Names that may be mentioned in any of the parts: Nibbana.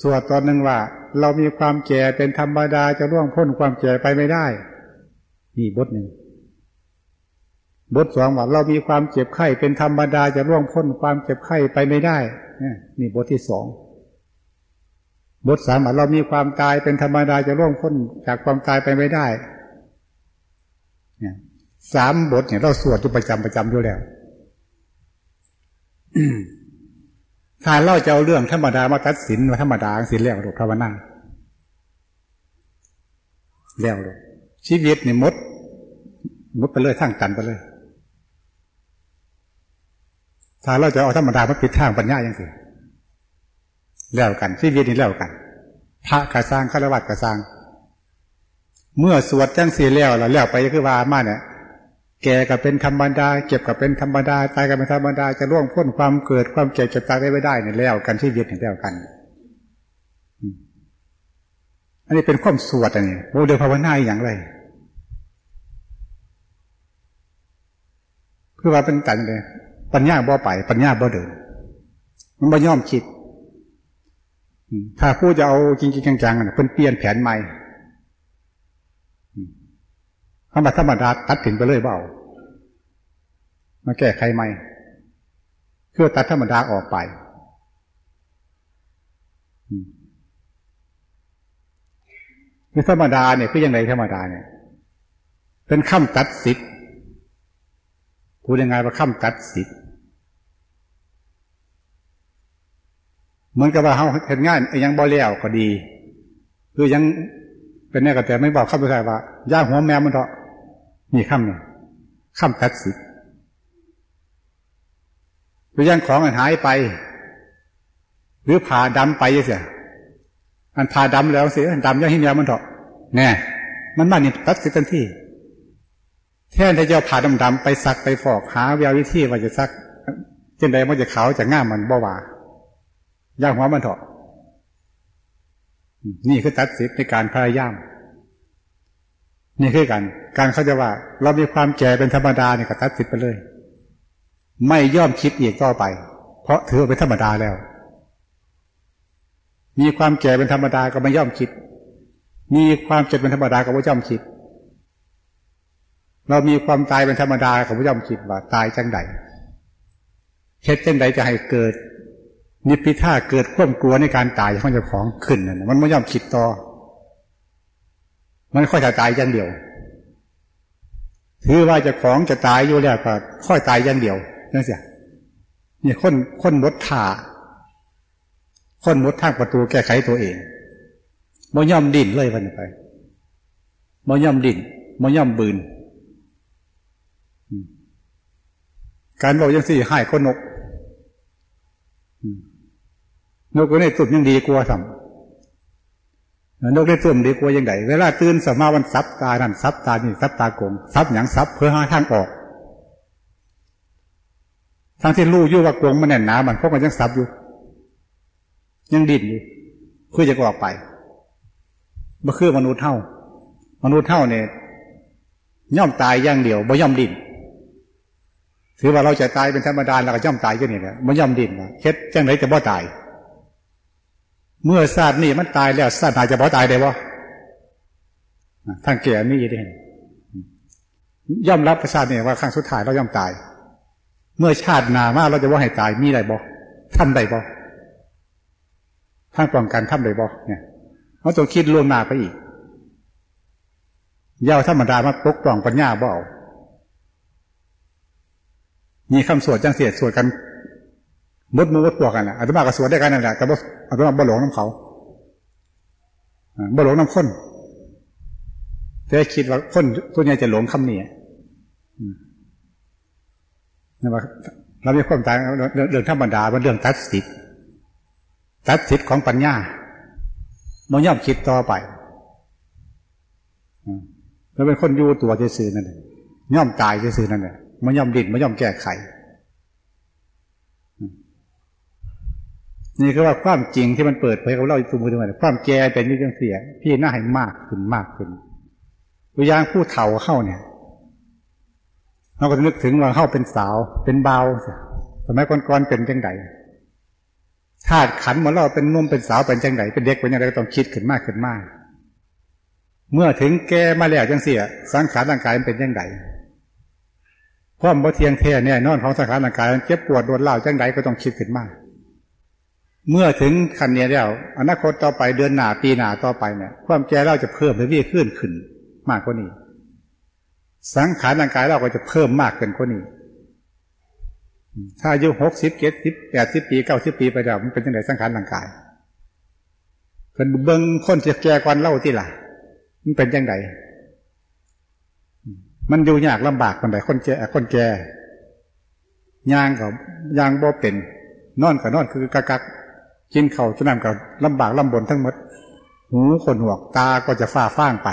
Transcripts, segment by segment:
สวดตอนหนึ่งว่าเรามีความแก่เป็นธรรมดาจะล่วงพ้นความแก่ไปไม่ได้นี่บทหนึ่งบทสองว่าเรามีความเจ็บไข้เป็นธรรมดาจะล่วงพ้นความเจ็บไข้ไปไม่ได้นี่บทที่สองบทสามว่าเรามีความตายเป็นธรรมดาจะล่วงพ้นจากความตายไปไม่ได้สามบทเนี่ยเราสวดอยู่ประจำอยู่แล้ว ถ้าเราจะเอาเรื่องธรรมดามาตัดสินว่าธรรมดาสิแล้วหรือภาวนาแล้วเลยชีวิตเนี่ยมดไปเลยทางตันไปเลยถ้าเราจะเอาธรรมดามาปิดทางปัญญาอย่างสิแล้วกันชีวิตนี่แล้วกันพระกระซังฆราวาสกระซังเมื่อสวดจังสีแล้วแล้วไปคือว่ามาเนี่ยแก่ก็เป็นธรรมดาเก็บก็เป็นธรรมดาตายก็เป็นธรรมดาจะล่วงพ้นความเกิดความเจ็บจะตายได้ไม่ได้เนี่ยแล้วกันชีวิตเนี่ยแล้วกันอันนี้เป็นความสวดอันนี้โมเดลภาวนาอย่างไรคือว่าเป็นตันเลยปัญญาบ่ไปปัญญาบ่เดินมันบ่ย่อมคิดถ้าผู้จะเอาจริงๆจังๆเนี่ยเพิ่นเปลี่ยนแผนใหม่ธรรมดาตัดถิ่นไปเลยเบามาแก้ไขใหม่เพื่อตัดธรรมดาออกไปธรรมดาเนี่ยคือยังไงธรรมดาเนี่ยเป็นคำตัดสิทธิ์พูดยังไงว่าคำตัดสิทธิ์เหมือนกับว่าเขาเห็นงานยังบ่แล้วก็ดีคือยังเป็นแน่กับแต่ไม่บอกคำตัวใครว่าย่าหัวแมวมันเถาะนี่คำเนี่ยคำตัดสิทธิ์หรือยังของอันหายไปหรือผ่าดำไปเสียอันผ่าดำแล้วเสียดำย่าหิแมวมันเถาะแน่มันบ้านนี่ตัดสิทธิ์ทันทีแทนที่จะผ่าดำๆไปซักไปฟอกหาแวววิธีว่าจะซักเช่นใดมันจะขาวจะง่ามมันบ่หวาย่าหัวมันเถาะนี่คือตัดสิทธิ์ในการพยายามนี่คือการเขาจะว่าเรามีความแก่เป็นธรรมดาเนี่ยก็ตัดสิทธิ์ไปเลยไม่ย่อมคิดอีกต่อไปเพราะถือเป็นธรรมดาแล้วมีความแก่เป็นธรรมดาก็ไม่ย่อมคิดมีความเจ็บเป็นธรรมดาก็ไม่ย่อมคิดเรามีความตายเป็นธรรมดาก็ไม่ย่อมคิดว่าตายจังใดเฮ็ดจังใดจะให้เกิดนิพพิทาเกิดความกลัวในการตายของเจ้าของขึ้นมันไม่ย่อมคิดต่อมันค่อยจะตายอย่างเดียวถือว่าเจ้าของจะตายอยู่แล้วก็ค่อยตายอย่างเดียวนั่นสินี่คนมดท่าคนมดทางประตูแก้ไขตัวเองไม่ย่อมดิ้นเลยวันไปไม่ย่อมดิ้นไม่ย่อมบืนการบอกยังสี่ให้คนนกนกในตุ่มยังดีกลัวทำนกในตุ่มดีกลัวยังไงเวลาตื่นสมาวันซับตานั่นซับตานี่ซับตากลมซับหยังซับเพื่อหาทางออกทั้งที่ลู่ยู่ว่ากลมมันแน่นหนามันเพราะมันยังซับอยู่ยังดิ้นอยู่เพื่อจะออกไปบ่คือมนุษย์เท่าเนี่ยย่อมตายอย่างเดียวบ่ย่อมดิ้นถือว่าเราจะตายเป็นธรรมดาเราก็ย่อมตายก็นี่แหละบ่ย่อมดิ้นนะเฮ็ดจังไรจะบ่ตายเมื่อศาสตร์นี่มันตายแล้วศาสตร์ไหนจะบ่ตายได้บ่ทางเกียร์นี่ได้ย่อมรับศาสตร์นี่ว่าครั้งสุดท้ายเราย่อมตายเมื่อชาติหน้ามาเราจะว่าให้ตายมีได้บ่ทำได้บ่ทางป้องกันทำได้บ่เนี่ยเราต้องคิดล่วงหน้าไปอีกย่าธรรมดามาปกป้องปัญญาบ่เอามีคำสวดจังเสียดสวดกันมดมือมดปวกกันแหละอาตมาก็สวดได้กันนั่นแหละแต่ว่าอาตมาบ่หลงน้ำเขาบ่หลงน้ำข้นแต่คิดว่าข้นตัวนี้จะหลงคำนี้นะว่าเราไม่ความตายเรื่องธรรมดาเป็นเรื่องตัดสิทธิ์ของปัญญามันย่อมคิดต่อไปเราเป็นคนอยู่ตัวจะซื้อนั่นแหละย่อมตายจะซื้อนั่นแหละมันย่อมดิ้นมันย่อมแก้ไขนี่คือว่าความจริงที่มันเปิดเผยกับเราอยู่ตัวมือตัวมันความแก่เป็นยิ่งเสียพี่น่าให้มากขึ้นวิญญาณผู้เฒ่าเข้าเนี่ยเราก็นึกถึงว่าเข้าเป็นสาวเป็นเบาสมัยก่อนๆเป็นจังได ธาตุขันธ์ของเราเป็นนุ่มเป็นสาวเป็นจังไดเป็นเด็กเป็นยังไงก็ต้องคิดขึ้นมากขึ้นมากเมื่อถึงแก่มาแล้วจังเสียสังขารร่างกายมันเป็นจังไดความบ่เที่ยงแท้แน่นอนของสังขารร่างกายมันเจ็บปวดโดนเล่าจังไดก็ต้องคิดขึ้นมากเมื่อถึงขั้นนี้แล้วอนาคตต่อไปเดือนหน้าปีหน้าต่อไปเนี่ยความแก่เราจะเพิ่มและวิ่งขึ้นมากกว่านี้สังขารร่างกายเราก็จะเพิ่มมากขึ้นกว่านี้ถ้าอายุ60 70 80 90 ปีไปแล้วมันเป็นจังไดสังขารร่างกายเพิ่นเบิ่งคนที่แก่กว่าเราติล่ะมันเป็นจังไดมันอยู่ยากลำบากปานใดคนแก่ย่างบ่เป็นนอนก็นอนคือกะกักกินข้าวน้ำก็ลำบากลำบนทั้งหมดหูคนหวกตาก็จะฟ้าฟ้างไป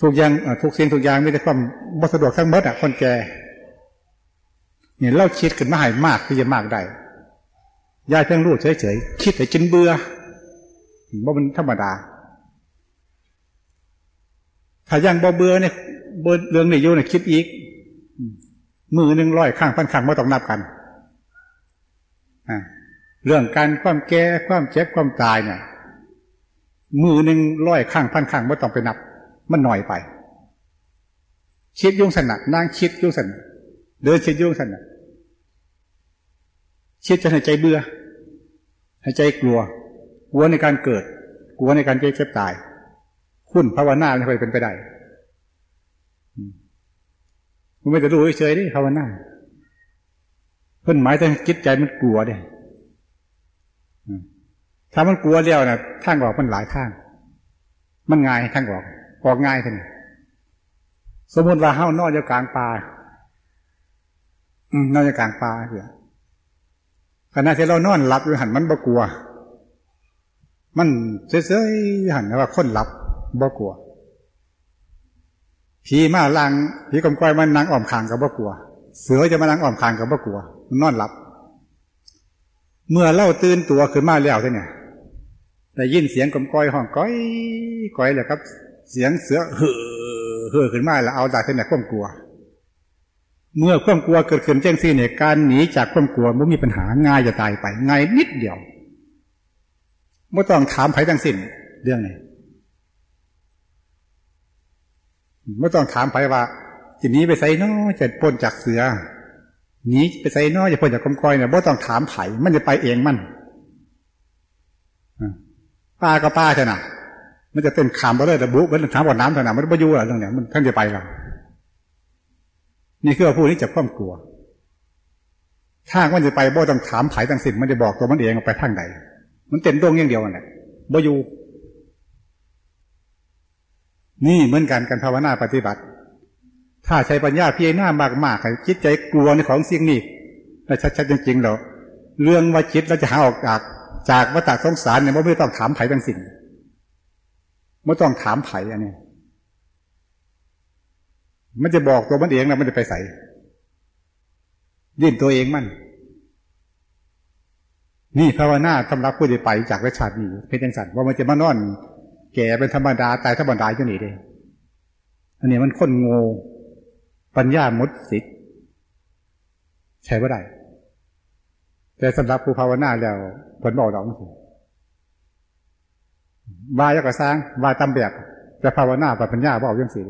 ทุกสิ่งทุกอย่างมีแต่ความบ่สะดวกทั้งหมดอ่ะคนแก่เนี่ยเราคิดขึ้นมาให้มากที่จะมากได้ยายเพิ่งรู้เฉยๆคิดให้จนเบื่อบ่มันธรรมดาถ้ายังบ่เบื่อเนี่ยเรื่องนี้อยู่เนี่ยคิดอีกมือหนึ่งร้อยข้างพันข้างไม่ต้องนับกันเรื่องการความแก่ความเจ็บความตายเนี่ยมือหนึ่งร้อยข้างพันข้างไม่ต้องไปนับมันหน่อยไปคิดยุ่งสนัดนั่งคิดยุ่งสนัดเดินคิดยุ่งสนัดคิดจนหายใจเบื่อหายใจกลัวกลัวในการเกิดกลัวในการเจ็บตายคุณภาวนาไม่เคยเป็นไปได้มันไม่จะรู้เฉยๆดิภาวนาเพิ่นหมายถึงจิตใจมันกลัวดิถ้ามันกลัวแล้วนะทางออกมันหลายทางมันง่ายทางออกง่ายท่านสมมติว่าเฮานอนอยู่กลางป่านอนอยู่กลางป่าเถอะขณะที่เรานอนหลับอยู่หันมันบ่กลัวมันเฉยๆหันว่าคนหลับบ่กลัวผีมาลังผีกลมกล้วยมันนางอ่อมขางกับบ่กลัวเสือจะมานางอ่อมขางกับบ่กลัวมันนอนหลับเมื่อเล่าตื่นตัวขึ้นมาแล้วท่านเนี่ยได้ยินเสียงกลมกล้วยห้องก้อยก้อยเลยครับเสียงเสือเห่อเห่อขึ้นมาแล้วเอาแต่ท่านเนี่ยความกลัวเมื่อความกลัวเกิดขึ้นแจ้งซี่เนี่ยการหนีจากความกลัวมันมีปัญหาง่ายจะตายไปง่ายนิดเดียวไม่ต้องถามใครทั้งสิ้นเรื่องนี้ไม่ต้องถามไปว่าจะหนีไปไสน้อจะพ้นจากเสือหนีไปไสน้อจะพ้นจากกลมกล้วยเนี่ยไม่ต้องถามไผ่มันจะไปเองมันป้าก็ป้าเถอะนะมันจะเต้นขามไปเลยแต่บุกมันถามว่าน้ำเถอะนะมันไม่อยู่แล้วตรงเนี้ยมันท่านจะไปหรอนี่คือผู้นี้จะความกลัวถ้ามันจะไปไม่ต้องถามไผ่ทั้งสิ้นมันจะบอกตัวมันเองไปทางไหนมันเต้นดวงอย่างเดียวนั่นแหละไม่อยู่นี่เหมือนกันการภาวนาปฏิบัติถ้าใช้ปัญญาพิจารณามากๆจิตใจกลัวในของสิ่งนี้และชัดๆจริงๆแล้วเรื่องว่าจิตเราจะหาออกจากวัฏสงสารเนี่ยไม่ต้องถามไผ่ทั้งสิ่งไม่ต้องถามไผ่อันนี้มันจะบอกตัวมันเองนะมันจะไปใส่ดิ้นตัวเองมันนี่ภาวนาทำรับผู้ที่ไปจากวัฏชาตินี้เป็นจังสันว่ามันจะมานอนแก่เป็นธรรมดาตายธรรมดาจะหนีได้อันนี้มันคนโง่ปัญญาหมดสิทธิ์ใช่ไม่ได้แต่สำหรับผู้ภาวนาแล้วผลบอกดอกมันสิวายก็สร้างวายตามแบบแต่ภาวนาปัญญาบอกยังสิ